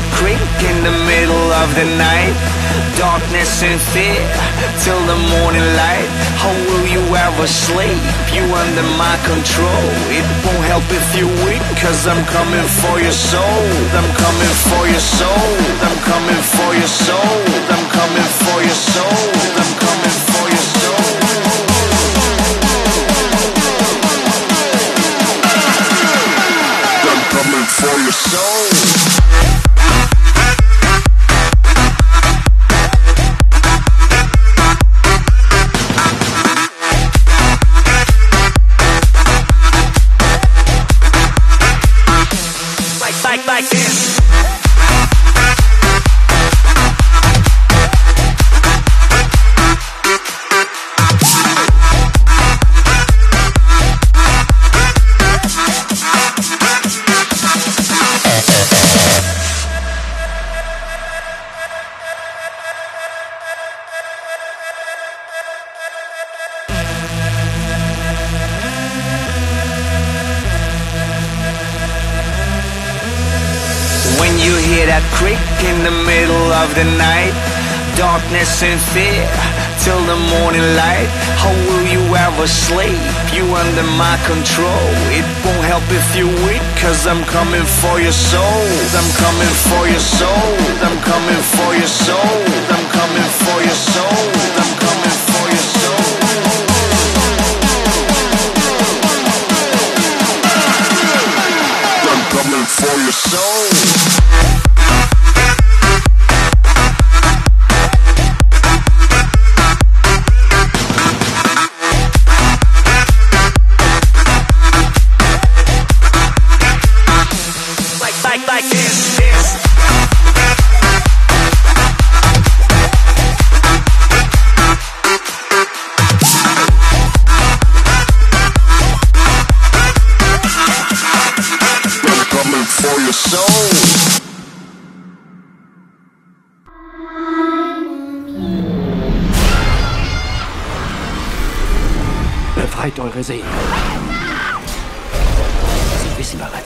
that creek in the middle of the night. Darkness and fear till the morning light. How will you ever sleep? You under my control. It won't help if you weep, cause I'm coming for your soul. I'm coming for your soul. I'm coming for your soul. I'm coming for your soul. I'm coming for your soul. Coming for your soul. That creek in the middle of the night. Darkness and fear till the morning light. How will you ever sleep? You under my control. It won't help if you weak, cause I'm coming for your soul. I'm coming for your soul. I'm coming for your soul. I'm coming for your soul. I'm coming for your soul. I'm coming for your soul. Befreit eure Seelen. Sie wissen bereits,